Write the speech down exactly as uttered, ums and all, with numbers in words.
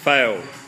fail.